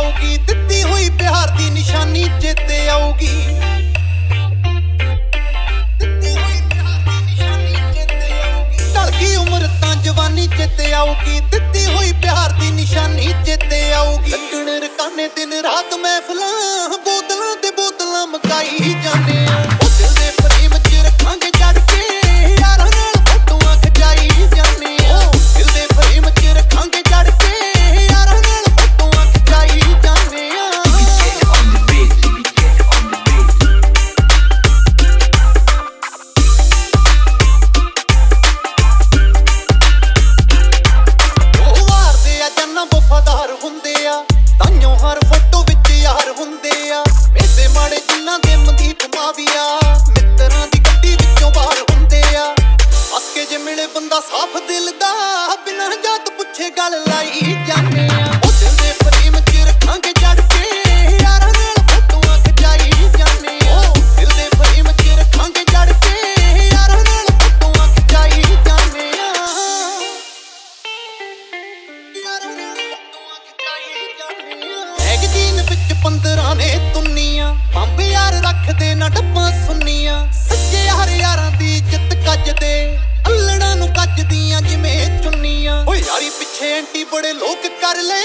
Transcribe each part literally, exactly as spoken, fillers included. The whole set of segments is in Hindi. आऊगी, दित्ती हुई प्यार दी निशानी चेते आऊगी, दित्ती हुई प्यार दी निशानी चेते आऊगी, ढलकी उम्र तां जवानी चेते आऊगी, दित्ती हुई प्यार दी निशानी चेते आऊगी। लग्गण रकाने दिन रात महफिलां बोतलां ते बोतलां मकाई जाने साफ दिल दा बिना जात पुछे गल लाई जाने पंद्रह ने तुनिया बंब यार रख दे ना डब्बा सुनिया सच्चे यार यारा दी इज्जत कज दे अल्लड़ा नू कज दियां जिवें चुनिया ओ यारी पिछे एंटी बड़े लोग कर ले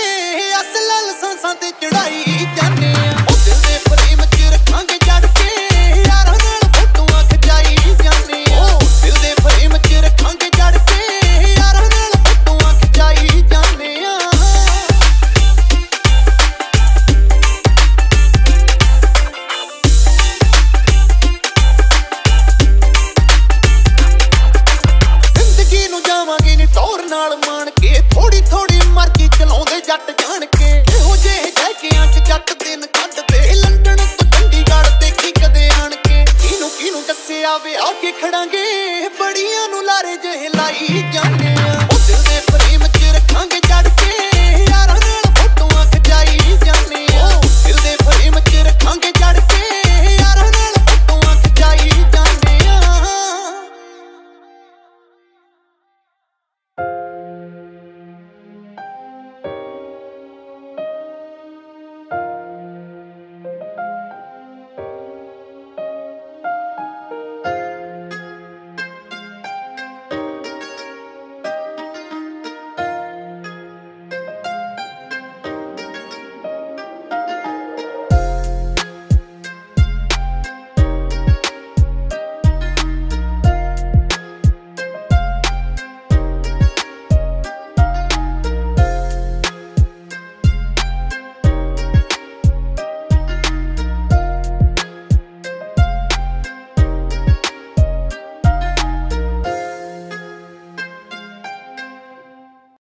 असल लसंसां ते चढ़ाई जाने ओ दिल दे प्रेम च रखांगे जड़ के यारां नाल फोटोआं खचाई जाने ओ दिल दे प्रेम च रखांगे जड़ के यारां नाल फोटोआं खचाई जाने। थोड़ी थोड़ी मर्जी चलाउंदे जट जान के इहो जेहे जैकियां च जट दिन कटदे लंडन तों चंडीगढ़ देखी कदे आण के किनू किनू दस्सिया वे आके खड़ांगे बड़ियां नू लारे जेहे लाई।